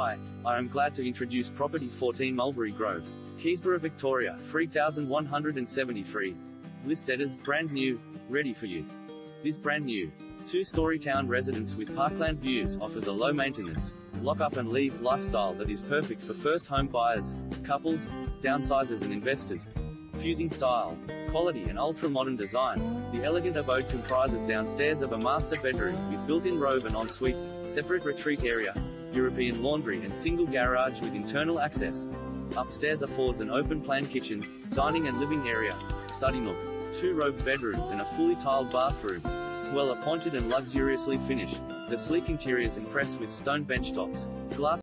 Hi, I am glad to introduce property 14 Mulberry Grove, Keysborough, Victoria, 3173. Listed as brand new, ready for you. This brand new, two-story town residence with parkland views offers a low maintenance, lock up and leave lifestyle that is perfect for first home buyers, couples, downsizers and investors. Fusing style, quality and ultra-modern design, the elegant abode comprises downstairs of a master bedroom with built-in robe and ensuite, separate retreat area, European laundry and single garage with internal access. Upstairs affords an open-plan kitchen, dining and living area, study nook, two robed bedrooms and a fully tiled bathroom. Well appointed and luxuriously finished, the sleek interiors impress with stone bench tops, glass